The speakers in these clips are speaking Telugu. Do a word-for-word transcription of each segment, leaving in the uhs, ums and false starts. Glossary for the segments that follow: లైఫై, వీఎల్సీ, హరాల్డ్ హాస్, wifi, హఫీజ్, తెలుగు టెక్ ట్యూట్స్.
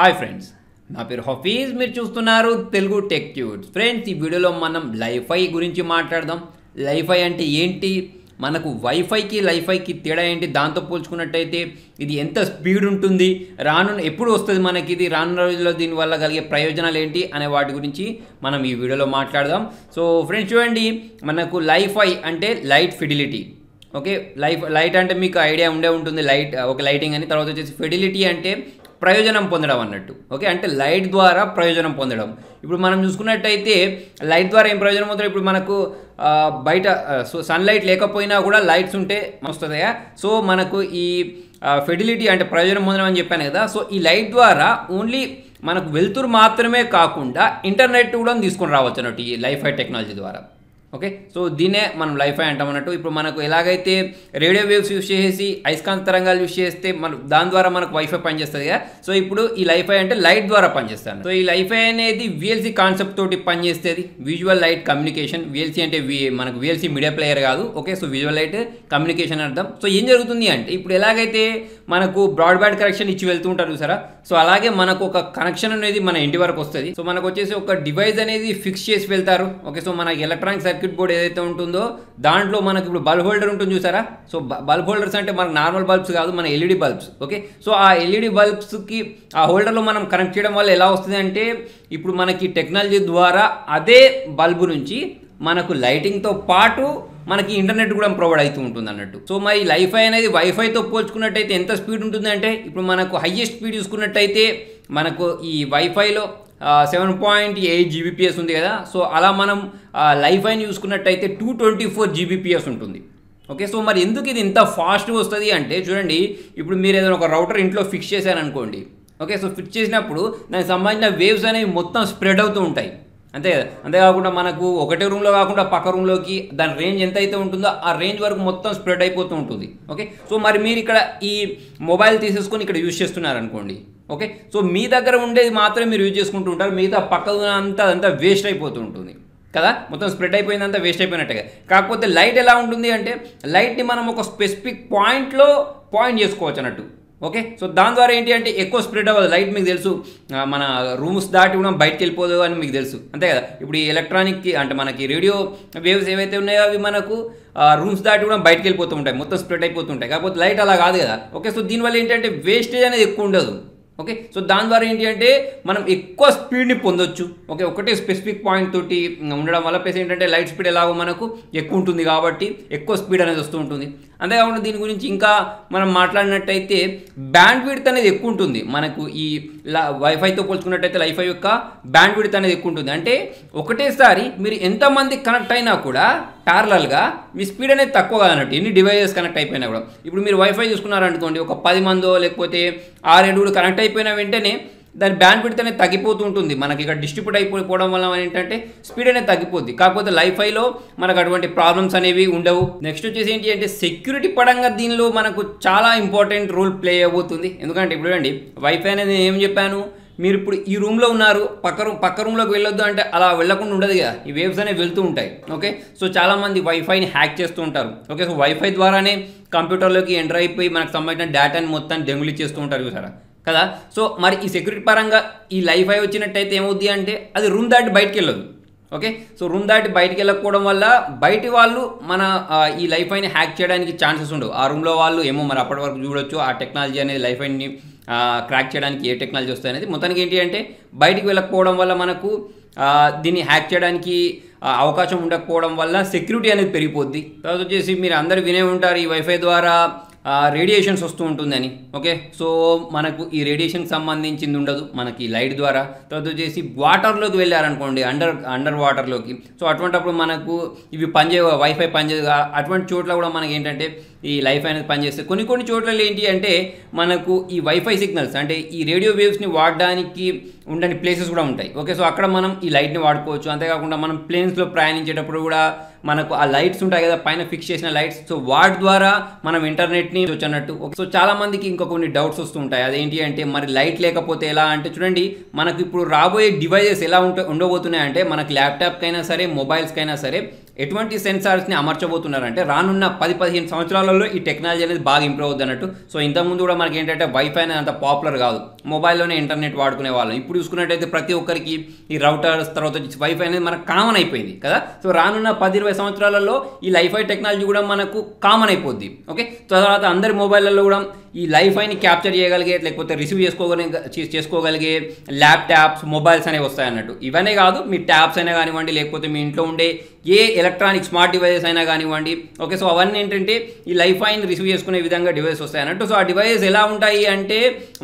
హాయ్ ఫ్రెండ్స్, నా పేరు హఫీజ్. మీరు చూస్తున్నారు తెలుగు టెక్ ట్యూట్స్. ఫ్రెండ్స్, ఈ వీడియోలో మనం లైఫై గురించి మాట్లాడదాం. లైఫై అంటే ఏంటి, మనకు వైఫైకి లైఫైకి తేడా ఏంటి, దాంతో పోల్చుకున్నట్టయితే ఇది ఎంత స్పీడ్ ఉంటుంది, రాను ఎప్పుడు వస్తుంది, మనకి ఇది రానున్న రోజుల్లో దీనివల్ల కలిగే ప్రయోజనాలు ఏంటి అనే వాటి గురించి మనం ఈ వీడియోలో మాట్లాడదాం. సో ఫ్రెండ్స్ చూడండి, మనకు లైఫై అంటే light fidelity. Okay, life light అంటే మీకు ఐడియా ఉండే ఉంటుంది, లైట్ ఒక లైటింగ్ అని. తర్వాత వచ్చేసి ఫిడిలిటీ అంటే ప్రయోజనం పొందడం అన్నట్టు. ఓకే, అంటే లైట్ ద్వారా ప్రయోజనం పొందడం. ఇప్పుడు మనం చూసుకున్నట్టయితే లైట్ ద్వారా ఏం ప్రయోజనం పొందడం, ఇప్పుడు మనకు బయట సన్లైట్ లేకపోయినా కూడా లైట్స్ ఉంటే వస్తుందా. సో మనకు ఈ ఫెడిలిటీ అంటే ప్రయోజనం పొందడం అని చెప్పాను కదా. సో ఈ లైట్ ద్వారా ఓన్లీ మనకు వెలుతురు మాత్రమే కాకుండా ఇంటర్నెట్ కూడా తీసుకొని రావచ్చు అన్నట్టు ఈ లైఫై టెక్నాలజీ ద్వారా. ఓకే, సో దీనే మనం లైఫై అంటాం అన్నట్టు. ఇప్పుడు మనకు ఎలాగైతే రేడియో వేవ్స్ యూజ్ చేసేసి అయస్కాంత తరంగాలు యూజ్ చేస్తే మనం దాని ద్వారా మనకు వైఫై పనిచేస్తుంది కదా. సో ఇప్పుడు ఈ లైఫై అంటే లైట్ ద్వారా పనిచేస్తాను. సో ఈ లైఫై అనేది వీఎల్సీ కాన్సెప్ట్ తోటి పనిచేస్తుంది, విజువల్ లైట్ కమ్యూనికేషన్. వీఎల్సీ అంటే వి మనకు వీఎల్సీ మీడియా ప్లేయర్ కాదు. Okay, so visual light communication అర్థం. సో ఏం జరుగుతుంది అంటే, ఇప్పుడు ఎలాగైతే మనకు బ్రాడ్బ్యాండ్ కనెక్షన్ ఇచ్చి వెళ్తూ ఉంటారు సరే, సో అలాగే మనకు ఒక కనెక్షన్ అనేది మన ఇంటి వరకు వస్తుంది. సో మనకు వచ్చేసి ఒక డివైస్ అనేది ఫిక్స్ చేసి వెళ్తారు. ఓకే, సో మనకి ఎలక్ట్రానిక్ సర్క్యూట్ బోర్డ్ ఏదైతే ఉంటుందో దాంట్లో మనకి ఇప్పుడు బల్బ్ హోల్డర్ ఉంటుంది చూసారా. సో బల్బ్ హోల్డర్స్ అంటే మనకు నార్మల్ బల్బ్స్ కాదు, మన ఎల్ఈడి బల్బ్స్. ఓకే, సో ఆ ఎల్ఈడి బల్బ్స్కి ఆ హోల్డర్లో మనం కనెక్ట్ చేయడం వల్ల ఎలా వస్తుంది అంటే, ఇప్పుడు మనకి టెక్నాలజీ ద్వారా అదే బల్బు నుంచి మనకు లైటింగ్తో పాటు మనకి ఇంటర్నెట్ కూడా ప్రొవైడ్ అవుతూ ఉంటుంది అన్నట్టు. సో మరి లైఫై అనేది వైఫైతో పోల్చుకున్నట్టయితే ఎంత స్పీడ్ ఉంటుంది అంటే, ఇప్పుడు మనకు హైయెస్ట్ స్పీడ్ చూసుకున్నట్టయితే మనకు ఈ వైఫైలో సెవెన్ పాయింట్ ఎయిట్ జీబీపీఎస్ ఉంది కదా. సో అలా మనం లైఫైని చూసుకున్నట్టయితే టూ ట్వంటీ ఫోర్ జీబీపీఎస్ ఉంటుంది. ఓకే, సో మరి ఎందుకు ఇది ఇంత ఫాస్ట్గా వస్తుంది అంటే, చూడండి ఇప్పుడు మీరు ఏదైనా ఒక రౌటర్ ఇంట్లో ఫిక్స్ చేశారనుకోండి. ఓకే, సో ఫిక్స్ చేసినప్పుడు దానికి సంబంధించిన వేవ్స్ అనేవి మొత్తం స్ప్రెడ్ అవుతూ ఉంటాయి అంతే కదా. అంతేకాకుండా మనకు ఒకటే రూమ్లో కాకుండా పక్క రూమ్లోకి దాని రేంజ్ ఎంత అయితే ఉంటుందో ఆ రేంజ్ వరకు మొత్తం స్ప్రెడ్ అయిపోతూ ఉంటుంది. ఓకే, సో మరి మీరు ఇక్కడ ఈ మొబైల్ తీసేసుకొని ఇక్కడ యూజ్ చేస్తున్నారనుకోండి. ఓకే, సో మీ దగ్గర ఉండేది మాత్రమే మీరు యూజ్ చేసుకుంటూ ఉంటారు, మిగతా పక్కన అంతా అదంతా వేస్ట్ అయిపోతూ ఉంటుంది కదా, మొత్తం స్ప్రెడ్ అయిపోయిందంతా వేస్ట్ అయిపోయినట్టే కదా. కాకపోతే లైట్ ఎలా ఉంటుంది అంటే, లైట్ని మనం ఒక స్పెసిఫిక్ పాయింట్లో పాయింట్ చేసుకోవచ్చు అన్నట్టు. ఓకే, సో దాని ద్వారా ఏంటి అంటే ఎక్కువ స్ప్రెడ్ అవ్వదు లైట్. మీకు తెలుసు మన రూమ్స్ దాటి కూడా బయటకు వెళ్ళిపోదు అని మీకు తెలుసు అంతే కదా. ఇప్పుడు ఈ ఎలక్ట్రానిక్ అంటే మనకి రేడియో వేవ్స్ ఏవైతే ఉన్నాయో అవి మనకు రూమ్స్ దాటి కూడా బయటకు వెళ్ళిపోతూ ఉంటాయి, మొత్తం స్ప్రెడ్ అయిపోతుంటాయి. కాకపోతే లైట్ అలా కాదు కదా. ఓకే, సో దీనివల్ల ఏంటంటే వేస్టేజ్ అనేది ఎక్కువ ఉండదు. ఓకే, సో దాని ద్వారా ఏంటి అంటే మనం ఎక్కువ స్పీడ్ని పొందొచ్చు. ఓకే, ఒకటే స్పెసిఫిక్ పాయింట్ తోటి ఉండడం వల్ల ప్లస్ ఏంటంటే లైట్ స్పీడ్ ఎలాగో మనకు ఎక్కువ ఉంటుంది కాబట్టి ఎక్కువ స్పీడ్ అనేది వస్తూ ఉంటుంది. అంతేకాకుండా దీని గురించి ఇంకా మనం మాట్లాడినట్టయితే బ్యాండ్ విడ్త్ అనేది ఎక్కువ ఉంటుంది. మనకు ఈ వైఫైతో పోల్చుకున్నట్టయితే లైఫై యొక్క బ్యాండ్ విడ్త్ అనేది ఎక్కువ ఉంటుంది. అంటే ఒకటేసారి మీరు ఎంతమంది కనెక్ట్ అయినా కూడా ప్యారలల్గా మీ స్పీడ్ అనేది తక్కువ కాదన్నట్టు, ఎన్ని డివైజెస్ కనెక్ట్ అయిపోయినా కూడా. ఇప్పుడు మీరు వైఫై చూసుకున్నారనుకోండి, ఒక పది మందో లేకపోతే ఆరేడుగులు కనెక్ట్ అయిపోయిన వెంటనే దాని బ్యాండ్ విడ్త్ అనేది తగ్గిపోతూ ఉంటుంది. మనకి ఇక్కడ డిస్ట్రిబ్యూట్ అయిపోవడం వల్ల ఏంటంటే స్పీడ్ అనేది తగ్గిపోద్ది. కాకపోతే లైఫైలో మనకు అటువంటి ప్రాబ్లమ్స్ అనేవి ఉండవు. నెక్స్ట్ వచ్చేసి ఏంటి అంటే సెక్యూరిటీ పరంగా దీనిలో మనకు చాలా ఇంపార్టెంట్ రోల్ ప్లే అయిపోతుంది. ఎందుకంటే ఇప్పుడు చూడండి, వైఫై అనేది నేను ఏం చెప్పాను, మీరు ఇప్పుడు ఈ రూమ్లో ఉన్నారు, పక్క రూమ్ పక్క రూమ్లోకి వెళ్ళొద్దు అంటే అలా వెళ్ళకుండా ఉండదు కదా, ఈ వేవ్స్ అనేవి వెళ్తూ ఉంటాయి. ఓకే, సో చాలామంది వైఫైని హ్యాక్ చేస్తూ ఉంటారు. ఓకే, సో వైఫై ద్వారానే కంప్యూటర్లోకి ఎంటర్ అయిపోయి మనకు సంబంధించిన డేటాని మొత్తాన్ని దొంగిలి చేస్తూ ఉంటారు చూసారా కదా. సో మరి ఈ సెక్యూరిటీ పరంగా ఈ లైఫై వచ్చినట్టయితే ఏమవుద్ది అంటే, అది రూమ్ దాటి బయటికి వెళ్ళదు. ఓకే, సో రూమ్ దాటి బయటికి వెళ్ళకపోవడం వల్ల బయటి వాళ్ళు మన ఈ లైఫైని హ్యాక్ చేయడానికి ఛాన్సెస్ ఉండవు. ఆ రూమ్లో వాళ్ళు ఏమో మరి అప్పటి వరకు చూడొచ్చు ఆ టెక్నాలజీ అనేది, లైఫైని క్రాక్ చేయడానికి ఏ టెక్నాలజీ వస్తాయి అనేది. మొత్తానికి ఏంటి అంటే బయటికి వెళ్ళకపోవడం వల్ల మనకు దీన్ని హ్యాక్ చేయడానికి అవకాశం ఉండకపోవడం వల్ల సెక్యూరిటీ అనేది పెరిగిపోద్ది. తర్వాత వచ్చేసి మీరు అందరూ వినే ఉంటారు ఈ వైఫై ద్వారా రేడియేషన్స్ వస్తూ ఉంటుందని. ఓకే, సో మనకు ఈ రేడియేషన్కి సంబంధించింది ఉండదు మనకి లైట్ ద్వారా. తర్వాత వచ్చేసి వాటర్లోకి వెళ్ళారనుకోండి, అండర్ అండర్ వాటర్లోకి, సో అటువంటిప్పుడు మనకు ఇవి పనిచే వైఫై పనిచేయదు. అటువంటి చోట్ల కూడా మనకి ఏంటంటే ఈ లైఫై అనేది పనిచేస్తుంది. కొన్ని కొన్ని చోట్ల ఏంటి అంటే మనకు ఈ వైఫై సిగ్నల్స్ అంటే ఈ రేడియో వేవ్స్ని వాడడానికి ఉండని ప్లేసెస్ కూడా ఉంటాయి. ఓకే, సో అక్కడ మనం ఈ లైట్ని వాడుకోవచ్చు. అంతేకాకుండా మనం ప్లేన్స్లో ప్రయాణించేటప్పుడు కూడా మనకు ఆ లైట్స్ ఉంటాయి కదా, పైన ఫిక్స్ చేసిన లైట్స్, సో వాటి ద్వారా మనం ఇంటర్నెట్ని వచ్చన్నట్టు. సో చాలామందికి ఇంకా కొన్ని డౌట్స్ వస్తూ ఉంటాయి, అదేంటి అంటే మరి లైట్ లేకపోతే ఎలా అంటే, చూడండి మనకు ఇప్పుడు రాబోయే డివైజెస్ ఎలా ఉంట ఉండబోతున్నాయి అంటే, మనకు ల్యాప్టాప్కైనా సరే మొబైల్స్కైనా సరే ఎటువంటి సెన్సార్స్ని అమర్చబోతున్నారంటే రానున్న పది పదిహేను సంవత్సరాలలో ఈ టెక్నాలజీ అనేది బాగా ఇంప్రూవ్ అవుద్ది అన్నట్టు. సో ఇంతకుముందు కూడా మనకి ఏంటంటే వైఫై అనేది అంత పాపులర్ కాదు, మొబైల్లోనే ఇంటర్నెట్ వాడుకునే వాళ్ళం. ఇప్పుడు చూసుకున్నట్టయితే ప్రతి ఒక్కరికి ఈ రౌటర్స్ తర్వాత వైఫై అనేది మనకు కామన్ అయిపోయింది కదా. సో రానున్న పది ఇరవై సంవత్సరాలలో ఈ లైఫై టెక్నాలజీ కూడా మనకు కామన్ అయిపోద్ది. ఓకే, తర్వాత అందరి మొబైల్లో కూడా ఈ లైఫైని క్యాప్చర్ చేయగలిగే లేకపోతే రిసీవ్ చేసుకోగలి చేసుకోగలిగే ల్యాప్టాప్స్ మొబైల్స్ అనేవి వస్తాయన్నట్టు. ఇవన్నీ కాదు, మీ ట్యాబ్స్ అయినా కానివ్వండి లేకపోతే మీ ఇంట్లో ఉండే ఏ ఎలక్ట్రానిక్ స్మార్ట్ డివైజెస్ అయినా కానివ్వండి. ఓకే, సో అవన్నీ ఏంటంటే ఈ లైఫైని రిసీవ్ చేసుకునే విధంగా డివైస్ వస్తాయి అన్నట్టు. సో ఆ డివైజెస్ ఎలా ఉంటాయి అంటే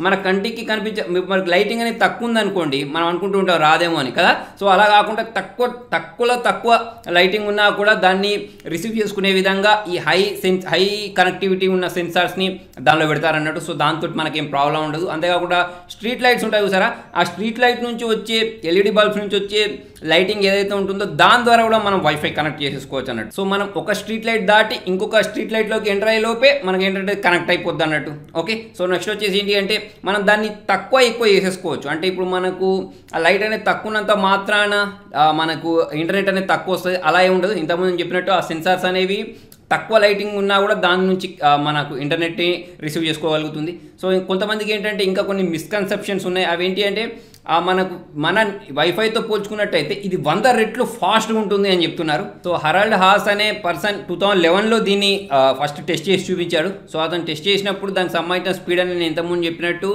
మన కంటికి కనిపించే మనకు లైటింగ్ అనేది తక్కువ ఉందనుకోండి మనం అనుకుంటూ ఉంటాం రాదేమో అని కదా. సో అలా కాకుండా తక్కువ తక్కువలో తక్కువ లైటింగ్ ఉన్నా కూడా దాన్ని రిసీవ్ చేసుకునే విధంగా ఈ హై సెన్స్ హై కనెక్టివిటీ ఉన్న సెన్సార్స్ని దానిలో పెడతారన్నట్టు. సో దాంతో మనకేం ప్రాబ్లం ఉండదు. అంతేకాకుండా స్ట్రీట్ లైట్స్ ఉంటాయి చూసారా, ఆ స్ట్రీట్ లైట్ నుంచి వచ్చే ఎల్ఈడి బల్బ్స్ నుంచి వచ్చే లైటింగ్ ఏదైతే ఉంటుందో దాని ద్వారా కూడా మనం వైఫై కనెక్ట్ చేసేసుకోవచ్చు అన్నట్టు. సో మనం ఒక స్ట్రీట్ లైట్ దాటి ఇంకొక స్ట్రీట్ లైట్లోకి ఎంటర్ అయ్యే లోపే మనకి ఏంటంటే కనెక్ట్ అయిపోద్ది అన్నట్టు. ఓకే, సో నెక్స్ట్ వచ్చేసి ఏంటి అంటే మనం దాన్ని తక్కువ ఎక్కువ చేసేసుకోవచ్చు. అంటే ఇప్పుడు మనకు ఆ లైట్ అనేది తక్కువన్నంత మాత్రాన మనకు ఇంటర్నెట్ అనేది తక్కువ వస్తుంది అలా ఏమి ఉండదు. ఇంతకుముందు నేను చెప్పినట్టు ఆ సెన్సార్స్ అనేవి తక్కువ లైటింగ్ ఉన్నా కూడా దాని నుంచి మనకు ఇంటర్నెట్ని రిసీవ్ చేసుకోగలుగుతుంది. సో కొంతమందికి ఏంటంటే ఇంకా కొన్ని మిస్కన్సెప్షన్స్ ఉన్నాయి. అవి ఏంటి అంటే మనకు మన వైఫైతో పోల్చుకున్నట్టయితే ఇది వంద రెట్లు ఫాస్ట్గా ఉంటుంది అని చెప్తున్నారు. సో హరాల్డ్ హాస్ అనే పర్సన్ టూ థౌజండ్ లెవెన్లో దీన్ని ఫస్ట్ టెస్ట్ చేసి చూపించాడు. సో అతను టెస్ట్ చేసినప్పుడు దానికి సంబంధించిన స్పీడ్ అని నేను ఇంతకుముందు చెప్పినట్టు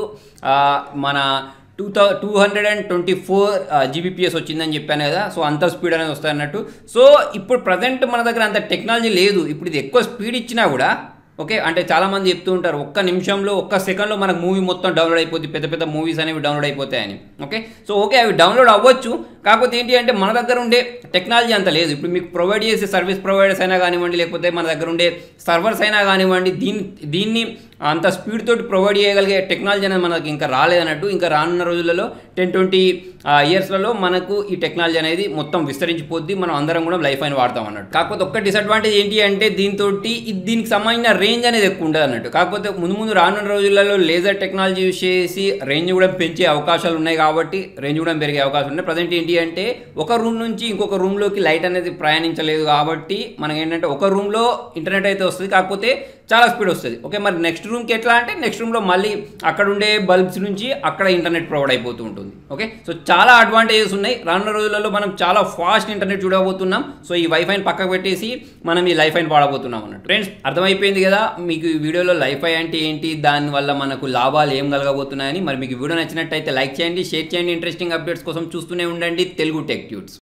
మన two thou two hundred and twenty four Gbps వచ్చిందని చెప్పాను కదా. సో అంత స్పీడ్ అనేది వస్తాయి అన్నట్టు. సో ఇప్పుడు ప్రజెంట్ మన దగ్గర అంత టెక్నాలజీ లేదు. ఇప్పుడు ఇది ఎక్కువ స్పీడ్ ఇచ్చినా కూడా ఓకే, అంటే చాలామంది చెప్తూ ఉంటారు ఒక్క నిమిషంలో ఒక్క సెకండ్లో మనకు మూవీ మొత్తం డౌన్లోడ్ అయిపోతుంది, పెద్ద పెద్ద మూవీస్ అనేవి డౌన్లోడ్ అయిపోతాయని. ఓకే, సో ఓకే అవి డౌన్లోడ్ అవ్వచ్చు, కాకపోతే ఏంటి అంటే మన దగ్గర ఉండే టెక్నాలజీ అంత లేదు. ఇప్పుడు మీకు ప్రొవైడ్ చేసే సర్వీస్ ప్రొవైడర్స్ అయినా కానివ్వండి లేకపోతే మన దగ్గర ఉండే సర్వర్స్ అయినా కానివ్వండి దీన్ని దీన్ని అంత స్పీడ్ తోటి ప్రొవైడ్ చేయగలిగే టెక్నాలజీ అనేది మనకి ఇంకా రాలేదన్నట్టు. ఇంకా రానున్న రోజులలో టెన్ ట్వంటీ ఇయర్స్లలో మనకు ఈ టెక్నాలజీ అనేది మొత్తం విస్తరించిపోద్ది, మనం అందరం కూడా లైఫ్ అని వాడతాం అన్నట్టు. కాకపోతే ఒక్క డిసడ్వాంటేజ్ ఏంటి అంటే దీంతో దీనికి సంబంధించిన రేంజ్ అనేది ఎక్కువ ఉండదు అన్నట్టు. కాకపోతే ముందు ముందు రానున్న రోజులలో లేజర్ టెక్నాలజీ యూజ్ చేసి రేంజ్ కూడా పెంచే అవకాశాలు ఉన్నాయి కాబట్టి రేంజ్ కూడా పెరిగే అవకాశం ఉన్నాయి. ప్రజెంట్ ఏంటి అంటే ఒక రూమ్ నుంచి ఇంకొక రూమ్లోకి లైట్ అనేది ప్రయాణించలేదు కాబట్టి మనకి ఏంటంటే ఒక రూమ్లో ఇంటర్నెట్ అయితే వస్తుంది, కాకపోతే చాలా స్పీడ్ వస్తుంది. ఓకే, మరి నెక్స్ట్ రూమ్కి ఎట్లా అంటే నెక్స్ట్ రూమ్లో మళ్ళీ అక్కడ ఉండే బల్బ్స్ నుంచి అక్కడ ఇంటర్నెట్ ప్రొవైడ్ అయిపోతూ ఉంటుంది. ఓకే, సో చాలా అడ్వాంటేజెస్ ఉన్నాయి. రానున్న రోజులలో మనం చాలా ఫాస్ట్ ఇంటర్నెట్ చూడబోతున్నాం. సో ఈ వైఫైని పక్కకు పెట్టేసి మనం ఈ లైఫైని వాడబోతున్నాం అన్నట్టు. ఫ్రెండ్స్ అర్థమైపోయింది కదా మీకు ఈ వీడియోలో లైఫై అంటే ఏంటి, దానివల్ల మనకు లాభాలు ఏం కలగబోతున్నాయని. మరి మీకు వీడియో నచ్చినట్టయితే లైక్ చేయండి, షేర్ చేయండి. ఇంట్రెస్టింగ్ అప్డేట్స్ కోసం చూస్తూనే ఉండండి తెలుగు టెక్ ట్యూట్స్.